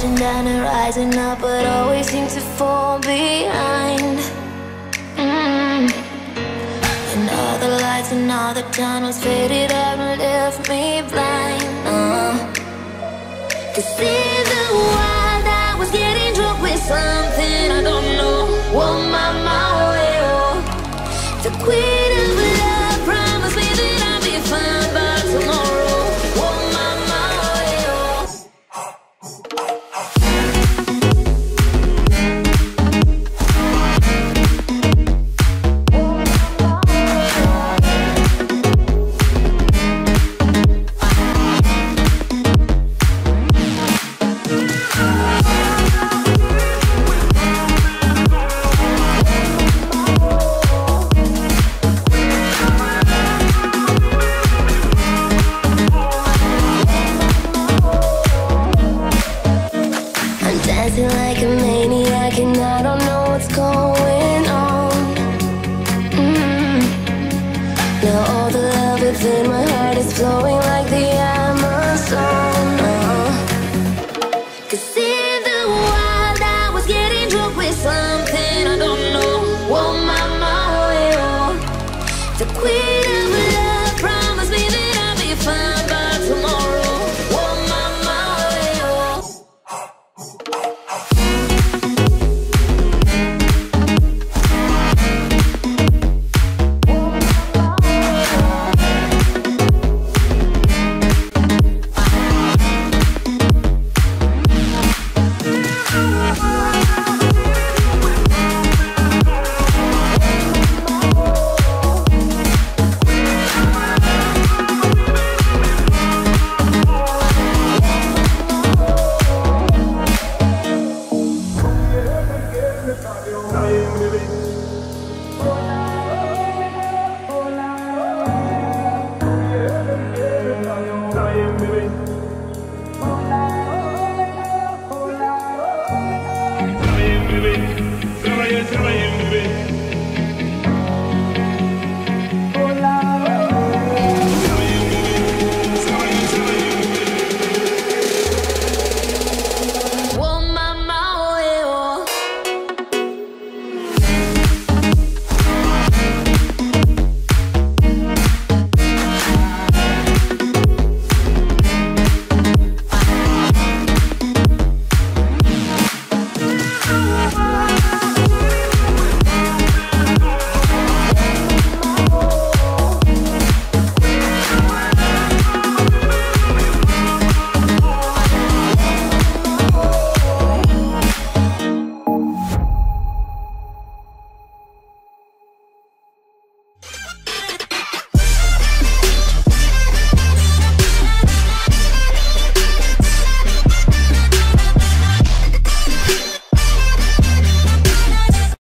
crashing down and rising up, but always seem to fall behind. And all the lights and all the tunnels faded out and left me blind. This is the world I was getting drunk with something I don't know. What my way, oh. The queen of love promised me that I'd be fine by tomorrow. Like a